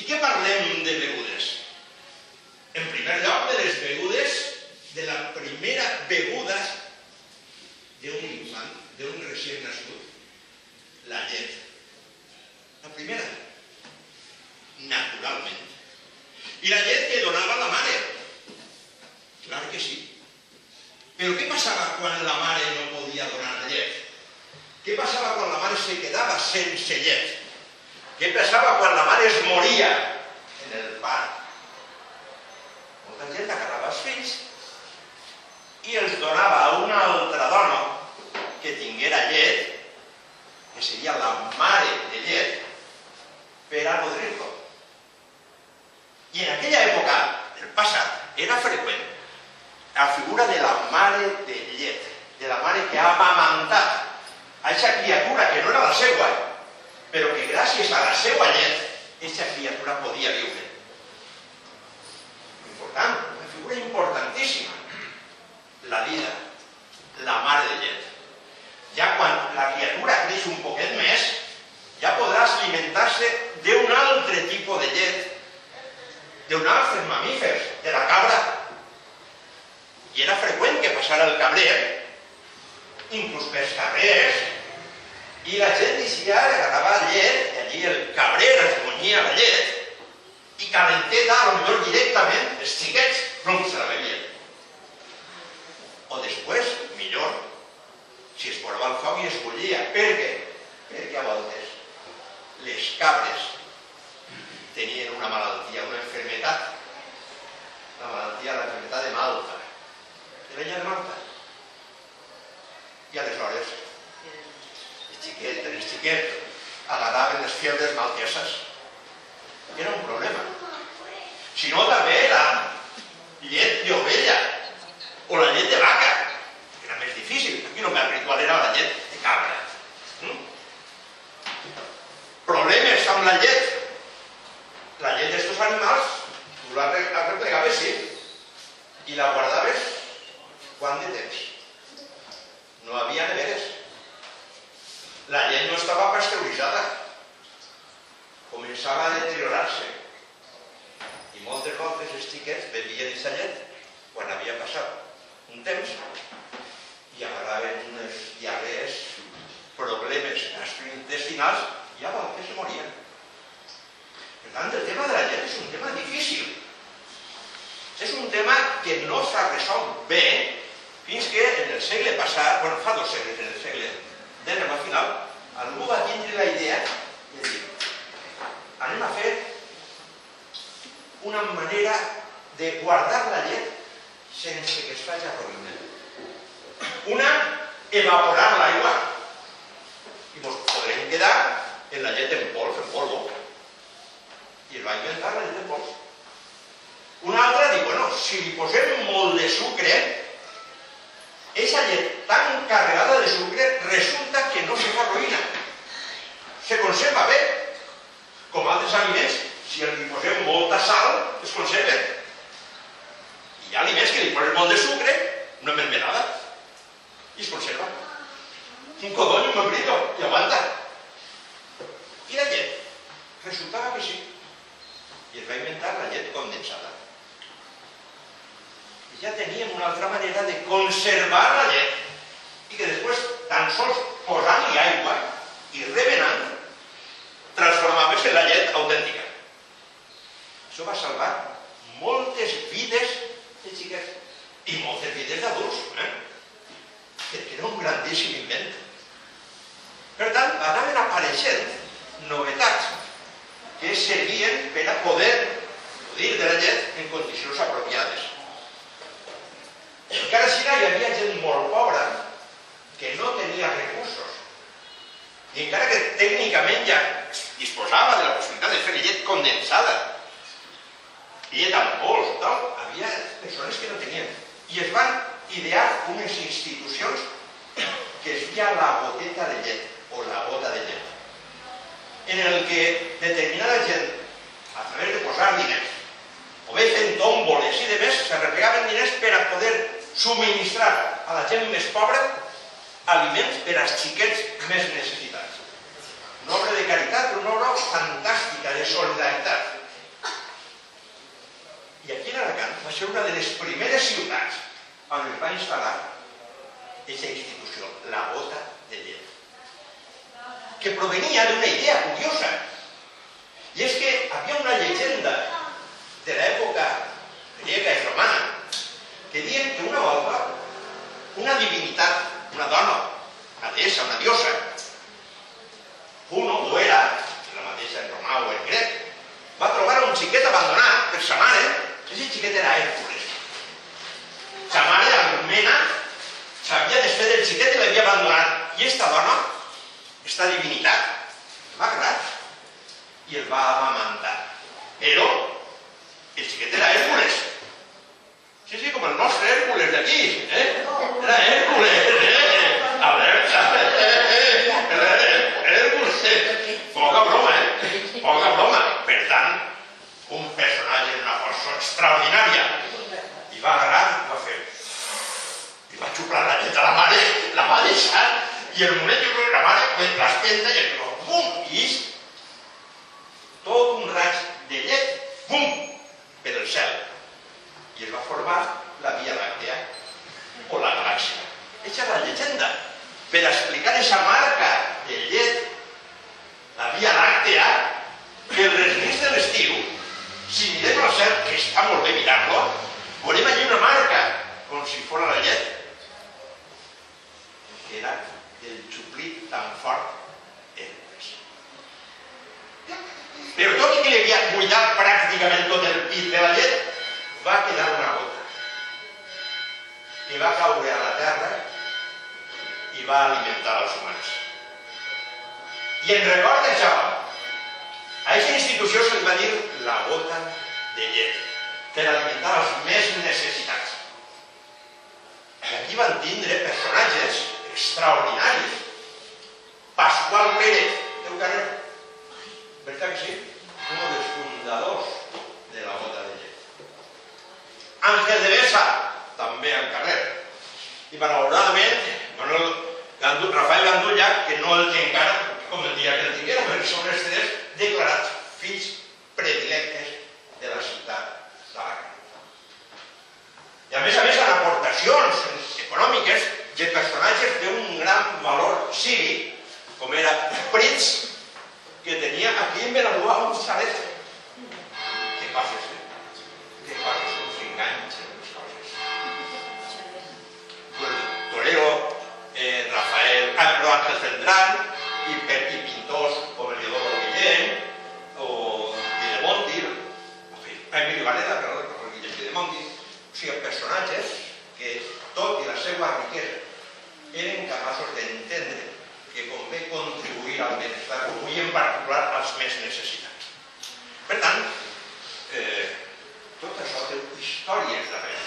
I què parlem de begudes? En primer lloc, de les begudes, de la primera beguda d'un infant, d'un recient nascut, la llet. La primera, naturalment. I la llet que donava la mare. Clar que sí. Però què passava quan la mare no podia donar llet? Què passava quan la mare se quedava sense llet? Què passava quan la mare es moria en el part? Molta gent agarrava els fills i els donava a una altra dona que tinguera llet, que seria la mare de llet, per a nodrir-lo. I en aquella època del passat era freqüent la figura de la mare de llet, de la mare que ha amamantat a aquesta criatura que no era la seva, però que gràcies a la seva llet, aquesta criatura podia viure. Important, una figura importantíssima. La vida, la mare de llet. Ja quan la criatura creix un poquet més, ja podràs alimentar-se d'un altre tipus de llet, d'un altre mamífer, de la cabra. I era freqüent que passara el cabrer, inclús pels carrers, i la gent d'Icià agradava llet, i allí el cabrer es munyia la llet i calenteta, potser directament, els xiquets no se la bevien. O després, millor, si es posava al foc i es bullia. Per què? Perquè a voltes les cabres tenien una malaltia, una enfermetat. La malaltia, la enfermetat de Malta. De l'illa de Malta. I aleshores els xiquets agradaven les fiebres malteses. Era un problema. Si no, també la llet d'ovella o la llet de vaca, que era més difícil. Aquí el més ritual era la llet de cabra. Problemes amb la llet. La llet d'estos animals, tu la replegaves, sí, i la guardaves quant de temps. No hi havia neveres. La llet no estava pasteuritzada. Començava a deteriorar-se. I moltes voltes els xiquets bevien aquesta llet quan havia passat un temps i agarraven unes diarrees, problemes gastrointestinals i a voltes morien. Per tant, el tema de la llet és un tema difícil. És un tema que no s'ha resolt bé fins que en el segle passat, bueno, fa 2 segles, en el segle d'Enem al final, algú va tindre la idea de dir, anem a fer una manera de guardar la llet sense que es faci arruïnar. Una, evaporar l'aigua i ens podrem quedar en la llet en pols, en polvo. I es va inventar la llet en pols. Una altra diu, bueno, si li posem molt de sucre, aquesta llet tan carregada de sucre resulta que no se fa ruïna. Se conserva bé. Com altres aliments, si li posem molta sal, es conserva. Hi ha aliments que li posen molt de sucre, una mermelada, i es conserva. Un codony, un membrillo, i aguanta. I la llet? Resultava que sí. I es va inventar la llet condensada. Ja teníem una altra manera de conservar la llet i que després, tan sols posant-hi aigua i remenant, transformaves en la llet autèntica. Això va salvar moltes vides de xiquets i moltes vides d'adults, perquè era un grandíssim invent. Per tant, anaven apareixent novetats que servien per a poder gaudir de la llet en condicions apropiades. Encara si no, hi havia gent molt pobra que no tenia recursos. I encara que tècnicament ja disposava de la possibilitat de fer llet condensada, llet amb pols, tal, hi havia persones que no tenien. I es van idear unes institucions que es feia la goteta de llet, o la gota de llet, en el que determinada gent, a través de posar diners, o bé fent tòmboles i de més, s'arreplegaven diners per a poder subministrar a la gent més pobra aliments per als xiquets més necessitats. Una obra de caritat, una obra fantàstica de solidaritat. ser una de les primeres ciutats on es va instal·lar aquesta institució, la gota de llet, que provenia d'una idea curiosa, i és que hi havia una llegenda de l'època grega i romana que diuen que una volta una divinitat, una dona, una deessa, una diosa, Juno o Hera, la mateixa en romà o en grec, va trobar un xiquet abandonat per sa mare. Aquest xiquet era Hèrcules. Sa mare, amb mena, s'havia desfet del xiquet i l'havia abandonat. I aquesta dona, aquesta divinitat, el va crear i el va amamantar. Però el xiquet era Hèrcules. Sí, com el nostre Hèrcules d'aquí. Era Hèrcules. A veure, Hèrcules. Poca broma, poca broma. Per tant, un personatge d'una força extraordinària. I va agarrar, va fer... I va xuplar la llet a la va deixar, i el moment jo crec que la mare va l'esquenta i el va... Bum! I és tot un raig de llet, bum! Per el cel. I es va formar la Via Làctea, o la galàxia. Aquesta és la llegenda. Per explicar aquesta marca de llet, la Via Làctea, que el resguís de l'estiu, si mirem la cel, que està molt bé mirar-lo, volem allà una marca, com si fos la llet, que era el xuplit tan fort Hèrcules. Però tot i que li havia buidat pràcticament tot el pit de la llet, va quedar una gota que va caure a la terra i va alimentar els humans. I en record d'això, a aquesta institució se'l va dir la gota de llet, per alimentar els més necessitats. Aquí van tindre personatges extraordinaris. Pasqual Pérez, teu carrer, veritat que sí? Un dels fundadors de la gota de llet. Àngel de Besa, també al carrer. I malauradament, Rafael Gandullac, que no el té encara, com el dia que el tinguera, perquè són els tres declarats fills predilectes de la ciutat d'Alacant. I a més, en aportacions econòmiques de personatges d'un gran valor cívic, com era Prits, que tenia aquí en Melabuà González. Què passa? Què passa? S'enganxa les coses. Torero, Rafael, Carlos de Cendrán, i Petit Pintós, o Meliodoro Guillem, o Emili Valera, o sigui, personatges que, tot i la seva riquesa, eren capaços d'entendre que convé contribuir al benestar comú i en particular als més necessitats. Per tant, tot això té històries darrere.